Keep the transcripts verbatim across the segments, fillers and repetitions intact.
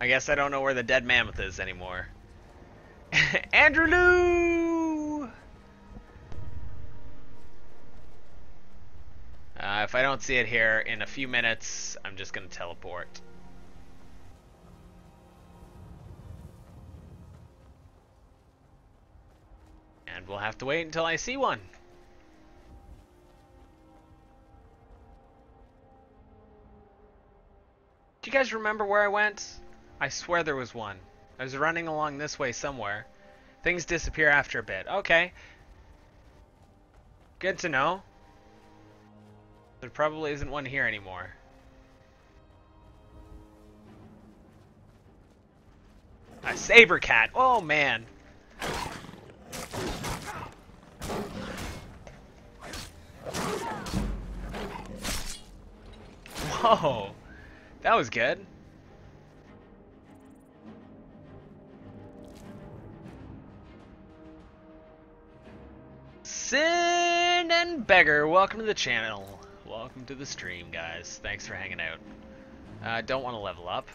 I guess I don't know where the dead mammoth is anymore. Andrew Lou! Uh, if I don't see it here in a few minutes, I'm just gonna teleport. And we'll have to wait until I see one. Do you guys remember where I went? I swear there was one. I was running along this way somewhere. Things disappear after a bit. Okay. Good to know. There probably isn't one here anymore. A saber cat. Oh man. Whoa. That was good. Sin and Beggar, welcome to the channel. Welcome to the stream, guys. Thanks for hanging out. I uh, don't want to level up.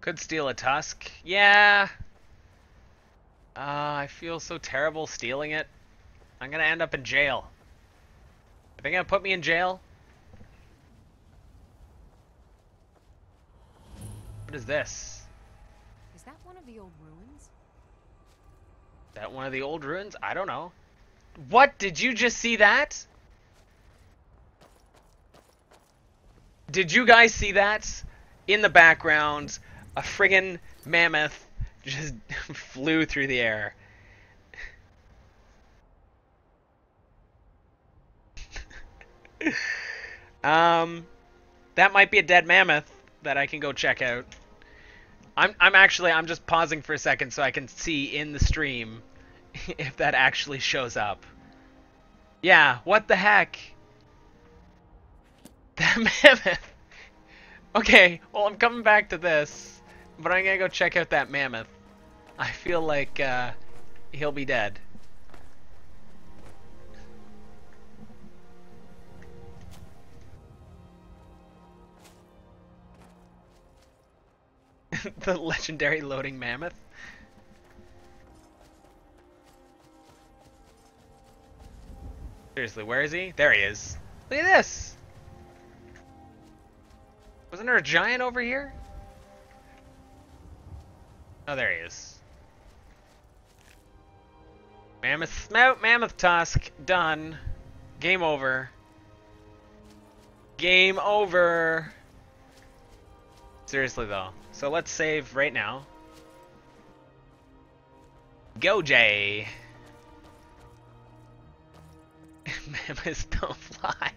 Could steal a tusk. Yeah. Uh, I feel so terrible stealing it. I'm going to end up in jail. Are they going to put me in jail? What is this? Is that one of the old ruins? Is that one of the old ruins? I don't know. What? Did you just see that? Did you guys see that? In the background, a friggin' mammoth just flew through the air. um, that might be a dead mammoth that I can go check out. I'm, I'm actually, I'm just pausing for a second so I can see in the stream if that actually shows up. Yeah, what the heck? That mammoth. Okay, well, I'm coming back to this, but I'm gonna go check out that mammoth. I feel like uh, he'll be dead. The legendary loading mammoth. Seriously, where is he? There he is. Look at this! Wasn't there a giant over here? Oh, there he is. Mammoth snout, mammoth tusk, done. Game over. Game over! Seriously though. So let's save right now. Go, Jay! Mammoths don't fly.